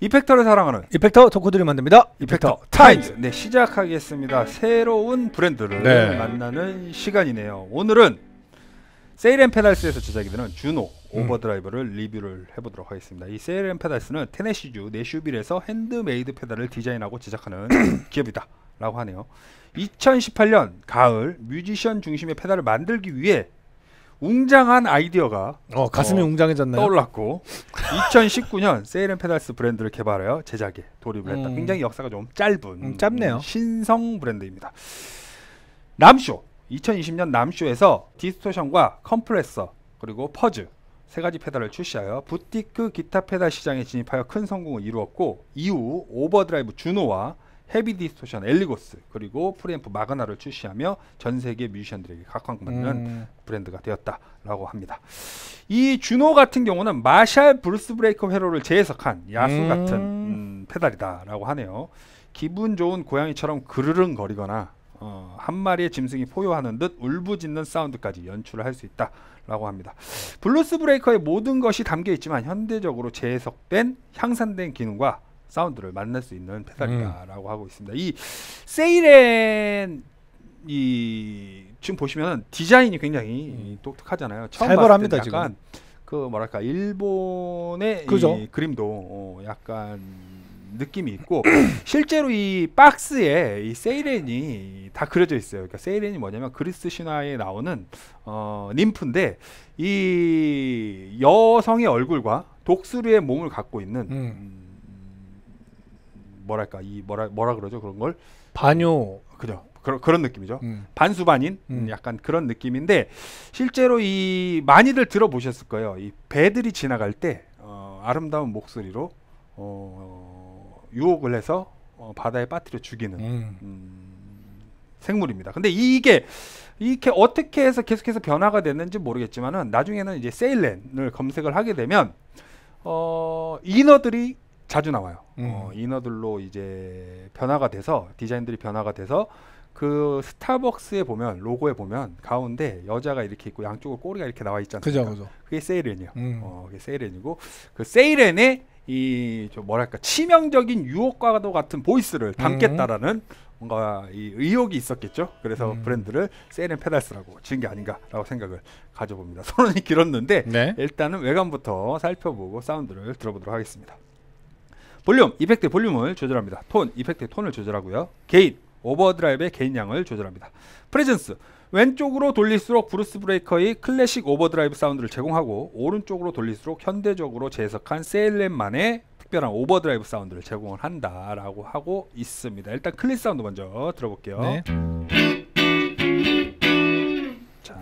이펙터를 사랑하는 이펙터 덕후들이 만듭니다. 이펙터 타임즈. 네, 시작하겠습니다. 새로운 브랜드를 네. 만나는 시간이네요. 오늘은 세이렌 페달스에서 제작이 되는 주노 오버드라이버를 리뷰를 해보도록 하겠습니다. 이 세이렌 페달스는 테네시주 네슈빌에서 핸드메이드 페달을 디자인하고 제작하는 기업이다 라고 하네요. 2018년 가을 뮤지션 중심의 페달을 만들기 위해 웅장한 아이디어가 가슴이 웅장해졌나요? 떠올랐고 2019년 세이렌 페달스 브랜드를 개발하여 제작에 돌입을 했다. 굉장히 역사가 좀 짧은 짧네요. 신성 브랜드입니다. 남쇼 2020년 남쇼에서 디스토션과 컴프레서 그리고 퍼즈 세 가지 페달을 출시하여 부티크 기타 페달 시장에 진입하여 큰 성공을 이루었고, 이후 오버드라이브 주노와 헤비 디스토션 엘리고스 그리고 프리앰프 마그나를 출시하며 전세계 뮤지션들에게 각광받는 브랜드가 되었다라고 합니다. 이 주노 같은 경우는 마샬 블루스 브레이커 회로를 재해석한 야수 같은 페달이다라고 하네요. 기분 좋은 고양이처럼 그르릉거리거나 한 마리의 짐승이 포효하는 듯 울부짖는 사운드까지 연출을 할 수 있다라고 합니다. 블루스 브레이커의 모든 것이 담겨있지만 현대적으로 재해석된 향상된 기능과 사운드를 만날 수 있는 페달이다라고 하고 있습니다. 이 세이렌 지금 보시면 디자인이 굉장히 독특하잖아요. 처음 살벌합니다, 봤을 때 약간 지금. 그 뭐랄까 일본의 이 그림도 약간 느낌이 있고 실제로 이 박스에 이 세이렌이 다 그려져 있어요. 그러니까 세이렌이 뭐냐면 그리스 신화에 나오는 님프인데 이 여성의 얼굴과 독수리의 몸을 갖고 있는 뭐랄까 이 뭐라 그러죠 그런 걸 반요 그죠 그런 느낌이죠. 반수반인 약간 그런 느낌인데 실제로 이 많이들 들어보셨을 거예요. 이 배들이 지나갈 때 아름다운 목소리로 유혹을 해서 바다에 빠뜨려 죽이는 생물입니다. 근데 이게 이렇게 어떻게 해서 계속해서 변화가 됐는지 모르겠지만은 나중에는 이제 세일렌을 검색을 하게 되면 이너들이 자주 나와요. 이너들로 이제 변화가 돼서 디자인들이 변화가 돼서 그 스타벅스에 보면 로고에 보면 가운데 여자가 이렇게 있고 양쪽으로 꼬리가 이렇게 나와 있잖아요. 그죠. 그게 세이렌이요. 그게 세이렌이고 그 세이렌의 이 좀 뭐랄까 치명적인 유혹과도 같은 보이스를 담겠다라는 뭔가 이 의혹이 있었겠죠. 그래서 브랜드를 세이렌 페달스라고 지은 게 아닌가라고 생각을 가져봅니다. 소론이 길었는데 네. 일단은 외관부터 살펴보고 사운드를 들어보도록 하겠습니다. 볼륨, 이펙트 볼륨을 조절합니다. 톤, 이펙트 톤을 조절하고요. 게인, 오버드라이브의 게인 양을 조절합니다. 프레젠스, 왼쪽으로 돌릴수록 브루스 브레이커의 클래식 오버드라이브 사운드를 제공하고 오른쪽으로 돌릴수록 현대적으로 재해석한 세일렌만의 특별한 오버드라이브 사운드를 제공을 한다라고 하고 있습니다. 일단 클린 사운드 먼저 들어볼게요. 네. 자.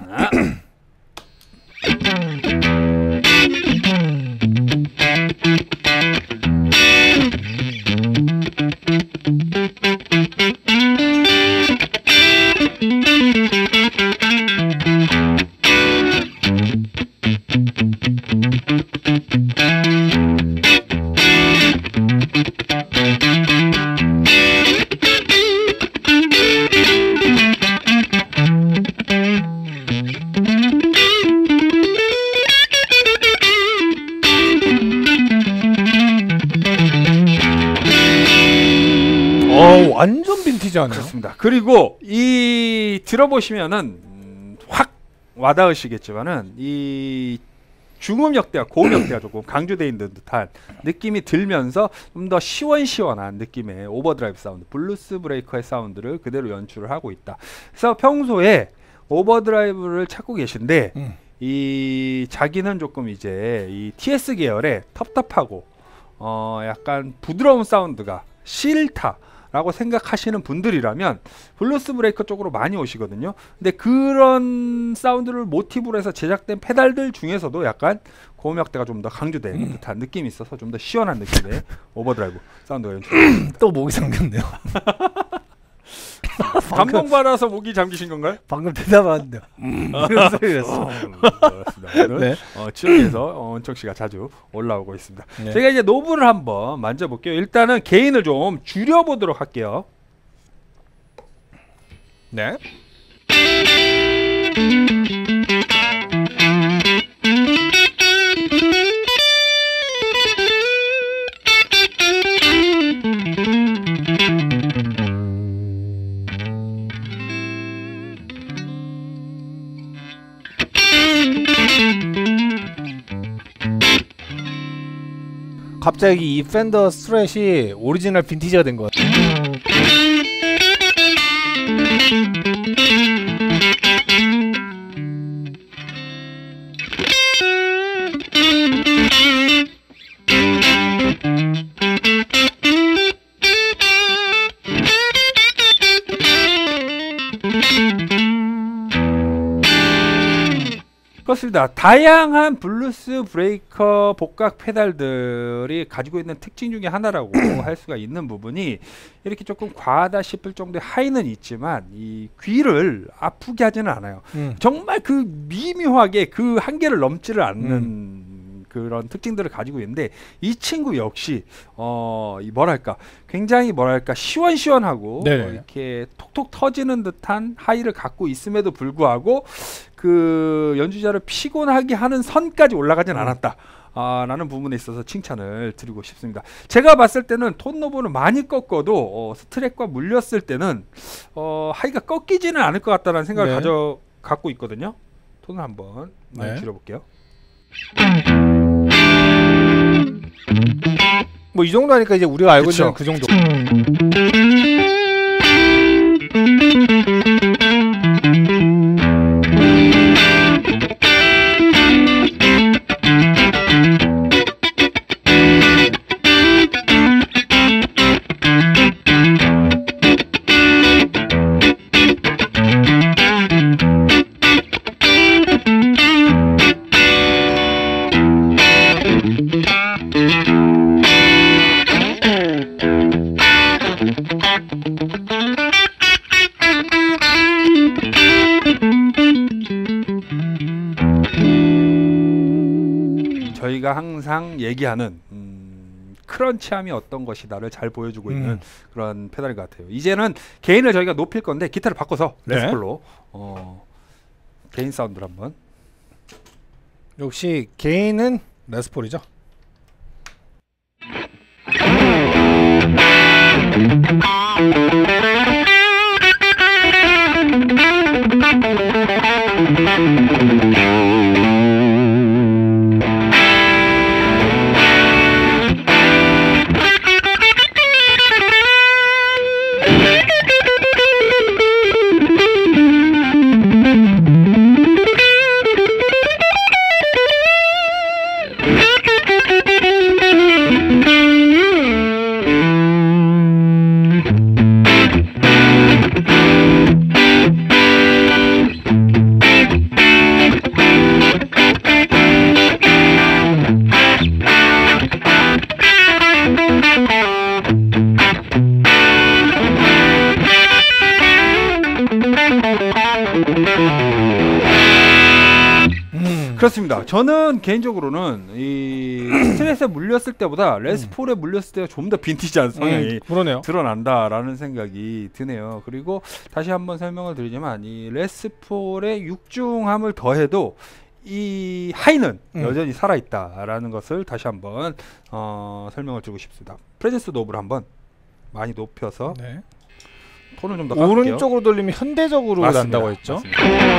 완전 빈티지하네요. 그렇습니다. 그리고 이 들어보시면은 확 와닿으시겠지만은 이 중음역대와 고음역대가 조금 강조되어 있는 듯한 느낌이 들면서 좀 더 시원시원한 느낌의 오버드라이브 사운드, 블루스 브레이커의 사운드를 그대로 연출을 하고 있다. 그래서 평소에 오버드라이브를 찾고 계신데 이 자기는 조금 이제 이 TS 계열의 텁텁하고 약간 부드러운 사운드가 싫다 라고 생각하시는 분들이라면 블루스 브레이커 쪽으로 많이 오시거든요. 근데 그런 사운드를 모티브로 해서 제작된 페달들 중에서도 약간 고음역대가 좀 더 강조된 듯한 느낌이 있어서 좀 더 시원한 느낌의 오버드라이브 사운드가 연출됩니다. 또 목이 잠겼네요. 감동받아서 목이 잠기신 건가요? 방금 대답하는데요. 이런 소리였어. 네. 취업에서 원청씨가 자주 올라오고 있습니다. 네. 제가 이제 노브를 한번 만져볼게요. 일단은 게인을 좀 줄여보도록 할게요. 네. 갑자기 이 팬더 스트랫이 오리지널 빈티지가 된 거야. 그렇습니다. 다양한 블루스 브레이커 복각 페달들이 가지고 있는 특징 중에 하나라고 할 수가 있는 부분이, 이렇게 조금 과하다 싶을 정도의 하이는 있지만 이 귀를 아프게 하지는 않아요. 정말 그 미묘하게 그 한계를 넘지를 않는 그런 특징들을 가지고 있는데, 이 친구 역시 뭐랄까 굉장히 시원시원하고 이렇게 톡톡 터지는 듯한 하이를 갖고 있음에도 불구하고 그 연주자를 피곤하게 하는 선까지 올라가진 않았다 라는 부분에 있어서 칭찬을 드리고 싶습니다. 제가 봤을 때는 톤노브를 많이 꺾어도 스트랩과 물렸을 때는 하이가 꺾이지는 않을 것 같다는 생각을 갖고 있거든요. 톤을 한번 많이 줄여볼게요. 뭐 이 정도 하니까 이제 우리가 알고 있는 그 정도. 저희가 항상 얘기하는 크런치함이 어떤 것이다를 잘 보여주고 있는 그런 페달인 것 같아요. 이제는 게인을 저희가 높일 건데 기타를 바꿔서 레스폴로 게인 사운드를 한번. 역시 게인은 레스폴이죠. 그렇습니다. 저는 개인적으로는 이 스트레스에 물렸을 때보다 레스폴에 물렸을 때가 좀 더 빈티지한 성향이 드러난다라는 생각이 드네요. 그리고 다시 한번 설명을 드리지만 이 레스폴의 육중함을 더해도 이 하이는 여전히 살아있다라는 것을 다시 한번 설명을 드리고 싶습니다. 프레제스 노브를 한번 많이 높여서 톤을 좀 더 깎을게요. 오른쪽으로 돌리면 현대적으로 난다고 했죠. 맞습니다.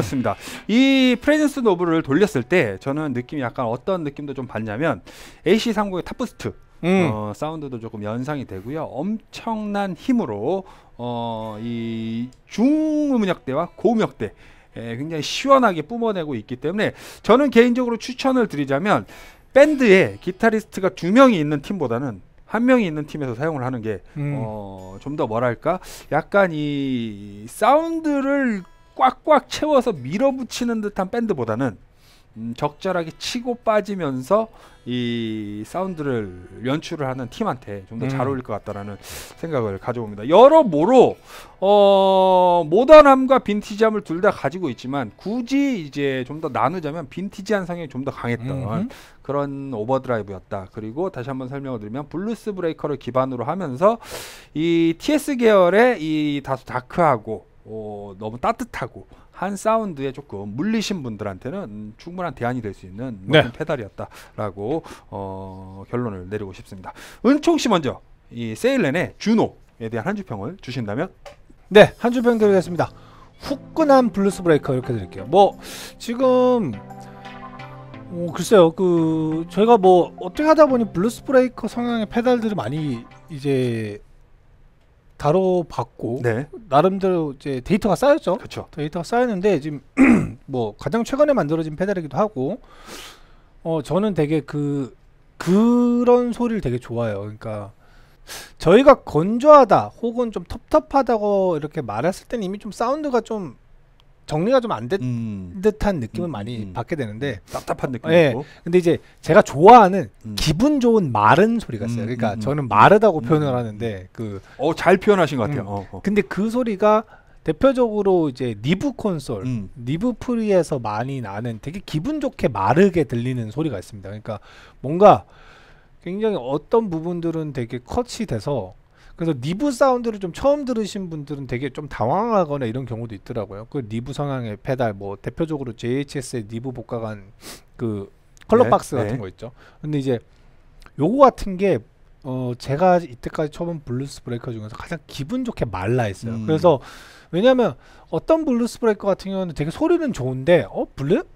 그렇습니다. 이 프레젠스 노브를 돌렸을 때 저는 느낌이 약간 어떤 느낌도 좀 받냐면 AC30의 탑부스트 사운드도 조금 연상이 되고요. 엄청난 힘으로 이 중음역대와 고음역대 굉장히 시원하게 뿜어내고 있기 때문에 저는 개인적으로 추천을 드리자면 밴드에 기타리스트가 2명이 있는 팀보다는 1명이 있는 팀에서 사용을 하는 게 좀 더 뭐랄까 약간 이 사운드를 꽉꽉 채워서 밀어붙이는 듯한 밴드보다는 적절하게 치고 빠지면서 이 사운드를 연출을 하는 팀한테 좀 더 잘 어울릴 것 같다라는 생각을 가져봅니다. 여러모로 모던함과 빈티지함을 둘 다 가지고 있지만 굳이 이제 좀 더 나누자면 빈티지한 성향이 좀 더 강했던 그런 오버드라이브였다. 그리고 다시 한번 설명을 드리면 블루스 브레이커를 기반으로 하면서 이 TS 계열의 이 다소 다크하고 너무 따뜻하고 한 사운드에 조금 물리신 분들한테는 충분한 대안이 될 수 있는 멋진 페달이었다라고 결론을 내리고 싶습니다. 은총 씨 먼저 이 세일렌의 주노에 대한 한 주평을 주신다면? 네, 한 주평 드리겠습니다. 후끈한 블루스 브레이커 이렇게 드릴게요. 뭐 지금 글쎄요, 그 저희가 뭐 어떻게 하다 보니 블루스 브레이커 성향의 페달들을 많이 이제 다뤄봤고 나름대로 이제 데이터가 쌓였죠. 그쵸. 데이터가 쌓였는데 지금 뭐 가장 최근에 만들어진 페달이기도 하고 저는 되게 그런 소리를 되게 좋아해요. 그러니까 저희가 건조하다 혹은 좀 텁텁하다고 이렇게 말했을 때는 이미 좀 사운드가 좀 정리가 좀 안 된 듯한 느낌을 많이 받게 되는데 답답한 느낌이고 근데 이제 제가 좋아하는 기분 좋은 마른 소리가 있어요. 그러니까 저는 마르다고 표현을 하는데 잘 표현하신 것 같아요. 근데 그 소리가 대표적으로 이제 니브 콘솔, 니브 프리에서 많이 나는 되게 기분 좋게 마르게 들리는 소리가 있습니다. 그러니까 뭔가 굉장히 어떤 부분들은 되게 컷이 돼서 그래서 니브 사운드를 좀 처음 들으신 분들은 되게 좀 당황하거나 이런 경우도 있더라고요. 그 니브 성향의 페달, 뭐 대표적으로 JHS의 니브 복각한 그 컬러 박스 같은 거 있죠. 근데 이제 요거 같은 게 제가 이때까지 쳐본 블루스 브레이커 중에서 가장 기분 좋게 말라 있어요. 그래서 왜냐하면 어떤 블루스 브레이커 같은 경우는 되게 소리는 좋은데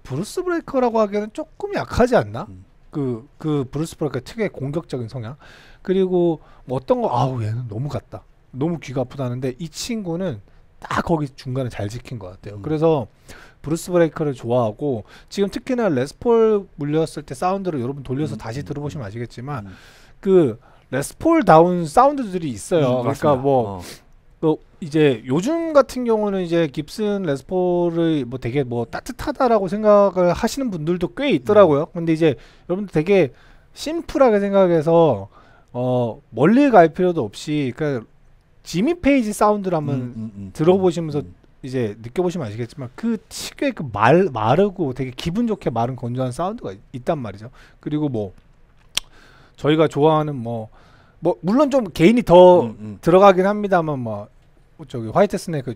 블루스 브레이커라고 하기에는 조금 약하지 않나? 그 블루스 브레이커 특유의 공격적인 성향, 그리고 어떤 거 아우 얘는 너무 같다, 너무 귀가 아프다는데 이 친구는 딱 거기 중간에 잘 지킨 것 같아요. 그래서 블루스 브레이커를 좋아하고 지금 특히나 레스폴 물렸을 때 사운드를 여러분 돌려서 다시 들어보시면 아시겠지만 그 레스폴 다운 사운드들이 있어요. 그러니까 뭐 이제 요즘 같은 경우는 이제 깁슨 레스폴을 뭐 되게 뭐 따뜻하다라고 생각을 하시는 분들도 꽤 있더라고요. 근데 이제 여러분들 되게 심플하게 생각해서 멀리 갈 필요도 없이 그러니까 지미 페이지 사운드를 한번 들어보시면서 이제 느껴보시면 아시겠지만 그 특유의 그 마르고 되게 기분 좋게 마른 건조한 사운드가 있단 말이죠. 그리고 뭐 저희가 좋아하는 뭐 물론 좀 개인이 더 들어가긴 합니다만 뭐 저기 화이트 스네이크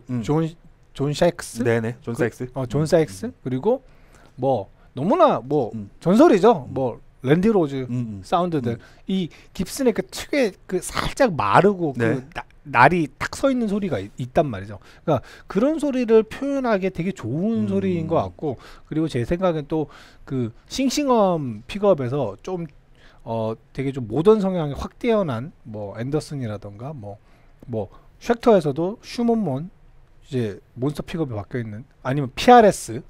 존 사이크스? 네네, 존 사이크스. 존 사이크스? 그리고 뭐 너무나 뭐 전설이죠. 뭐 랜디 로즈 사운드들. 이 깁슨의 그 특유의 그 살짝 마르고 그 날이 딱 서 있는 소리가 있단 말이죠. 그러니까 그런 소리를 표현하기에 되게 좋은 소리인 것 같고, 그리고 제 생각엔 또 그 싱싱엄 픽업에서 좀 되게 좀 모던 성향이 확 뛰어난 뭐 앤더슨이라던가 뭐 쉑터에서도 슈몬몬 이제 몬스터 픽업이 바뀌어 있는, 아니면 PRS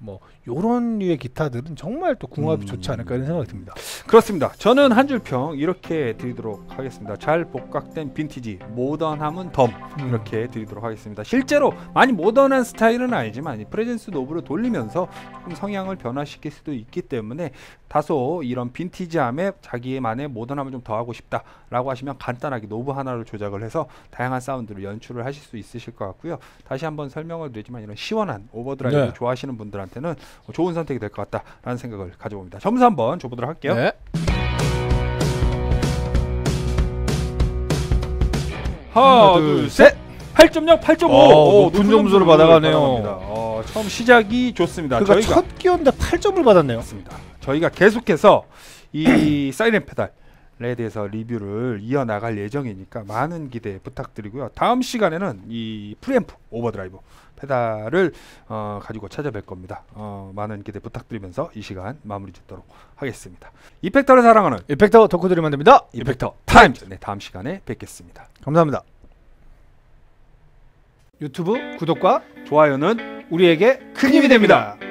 뭐 요런 류의 기타들은 정말 또 궁합이 좋지 않을까 이런 생각이 듭니다. 그렇습니다. 저는 한 줄평 이렇게 드리도록 하겠습니다. 잘 복각된 빈티지, 모던함은 덤 이렇게 드리도록 하겠습니다. 실제로 많이 모던한 스타일은 아니지만 이 프레젠스 노브를 돌리면서 조금 성향을 변화시킬 수도 있기 때문에 다소 이런 빈티지함에 자기만의 모던함을 좀 더하고 싶다 라고 하시면 간단하게 노브 하나를 조작을 해서 다양한 사운드를 연출을 하실 수 있으실 것 같고요. 다시 한번 설명을 드리지만 이런 시원한 오버드라이브를 좋아하시는 분들한테는 좋은 선택이 될 것 같다라는 생각을 가져봅니다. 점수 한번 줘보도록 할게요. 하나, 둘, 셋! 8.0, 8.5! 높은 점수를 받아가네요. 처음 시작이 좋습니다. 그러니까 저희가 첫 기회인데 8점을 받았네요. 맞습니다. 저희가 계속해서 이 사이렌 페달 에 대해서 리뷰를 이어나갈 예정이니까 많은 기대 부탁드리고요. 다음 시간에는 이 프리앰프 오버드라이브 페달을 가지고 찾아뵐 겁니다. 많은 기대 부탁드리면서 이 시간 마무리 짓도록 하겠습니다. 이펙터를 사랑하는 이펙터 덕후들이 만듭니다. 이펙터 타임즈! 네, 다음 시간에 뵙겠습니다. 감사합니다. 유튜브 구독과 좋아요는 우리에게 큰 힘이 됩니다.